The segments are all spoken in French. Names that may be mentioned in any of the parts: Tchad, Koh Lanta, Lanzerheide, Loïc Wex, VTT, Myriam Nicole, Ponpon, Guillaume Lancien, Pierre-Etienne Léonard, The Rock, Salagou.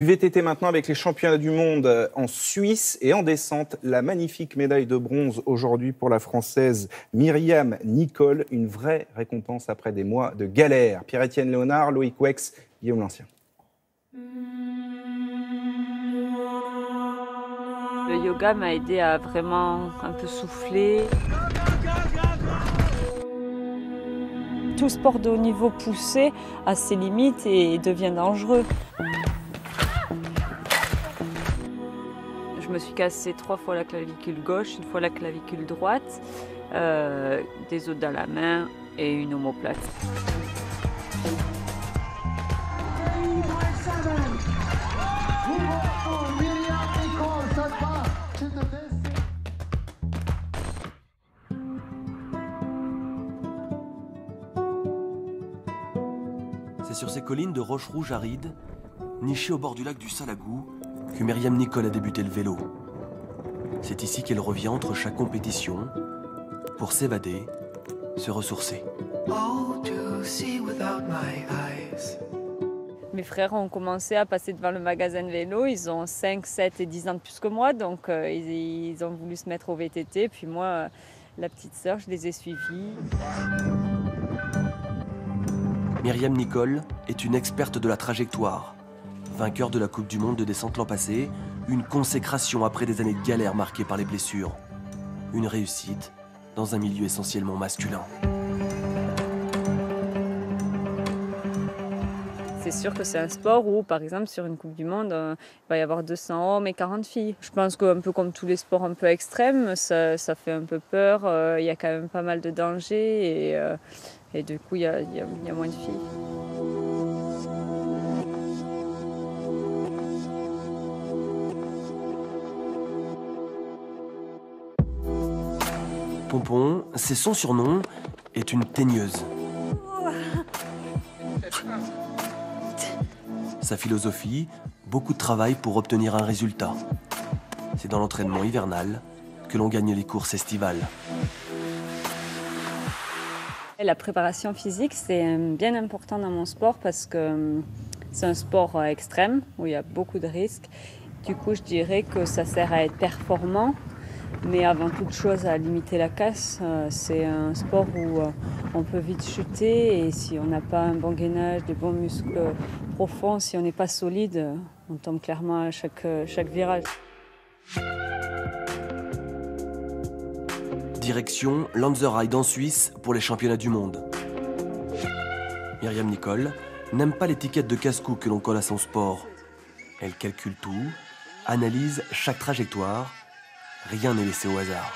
VTT maintenant avec les championnats du monde en Suisse et en descente, la magnifique médaille de bronze aujourd'hui pour la Française Myriam Nicole. Une vraie récompense après des mois de galère. Pierre-Etienne Léonard, Loïc Wex, Guillaume Lancien. Le yoga m'a aidé à vraiment un peu souffler. Tout sport de haut niveau poussé à ses limites et devient dangereux. Je me suis cassé 3 fois la clavicule gauche, 1 fois la clavicule droite, des os dans la main et une omoplate. C'est sur ces collines de roches rouges arides, nichées au bord du lac du Salagou, que Myriam Nicole a débuté le vélo. C'est ici qu'elle revient entre chaque compétition pour s'évader, se ressourcer. Mes frères ont commencé à passer devant le magasin de vélo. Ils ont 5, 7 et 10 ans de plus que moi, donc ils ont voulu se mettre au VTT. Puis moi, la petite sœur, je les ai suivis. Myriam Nicole est une experte de la trajectoire. Vainqueur de la Coupe du Monde de descente l'an passé, une consécration après des années de galère marquées par les blessures. Une réussite dans un milieu essentiellement masculin. C'est sûr que c'est un sport où, par exemple, sur une Coupe du Monde, il va y avoir 200 hommes et 40 filles. Je pense qu'un peu comme tous les sports un peu extrêmes, ça fait un peu peur. Il y a quand même pas mal de dangers et du coup, il y a moins de filles. Pompon, c'est son surnom, est une teigneuse. Sa philosophie, beaucoup de travail pour obtenir un résultat. C'est dans l'entraînement hivernal que l'on gagne les courses estivales. La préparation physique, c'est bien important dans mon sport parce que c'est un sport extrême où il y a beaucoup de risques. Du coup, je dirais que ça sert à être performant. Mais avant toute chose, à limiter la casse. C'est un sport où on peut vite chuter et si on n'a pas un bon gainage, des bons muscles profonds, si on n'est pas solide, on tombe clairement à chaque virage. Direction Lanzerheide en Suisse pour les championnats du monde. Myriam Nicole n'aime pas l'étiquette de casse-cou que l'on colle à son sport. Elle calcule tout, analyse chaque trajectoire. Rien n'est laissé au hasard.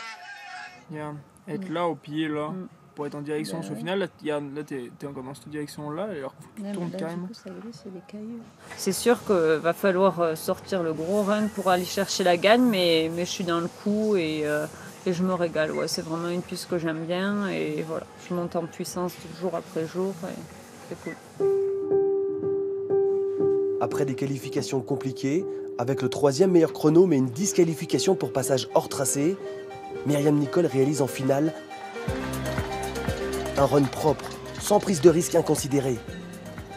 Yeah. Être là, au pied, là, pour être en direction. Au final, là t'es encore dans cette direction-là, alors faut que tu tournes calme. C'est sûr qu'il va falloir sortir le gros run pour aller chercher la gagne, mais je suis dans le coup et je me régale. Ouais, c'est vraiment une piste que j'aime bien et voilà, je monte en puissance jour après jour et c'est cool. Après des qualifications compliquées, avec le 3e meilleur chrono mais une disqualification pour passage hors tracé, Myriam Nicole réalise en finale un run propre, sans prise de risque inconsidérée.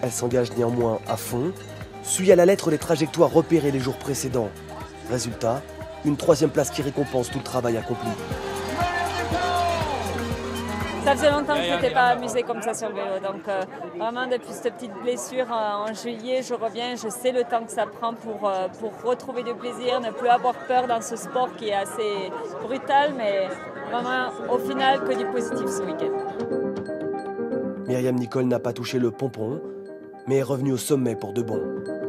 Elle s'engage néanmoins à fond, suit à la lettre les trajectoires repérées les jours précédents. Résultat, une 3e place qui récompense tout le travail accompli. Ça faisait longtemps que je ne m'étais pas amusée comme ça sur le vélo. Donc vraiment depuis cette petite blessure en juillet, je reviens, je sais le temps que ça prend pour retrouver du plaisir, ne plus avoir peur dans ce sport qui est assez brutal, mais vraiment au final que du positif ce week-end. Myriam Nicole n'a pas touché le pompon, mais est revenue au sommet pour de bon.